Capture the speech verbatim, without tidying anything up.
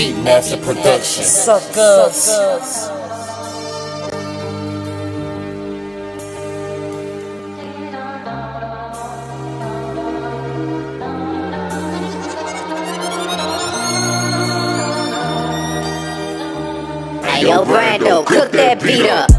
Beatmaster Productions. Suckers. Suckers. Yo, Brando, cook that beat up.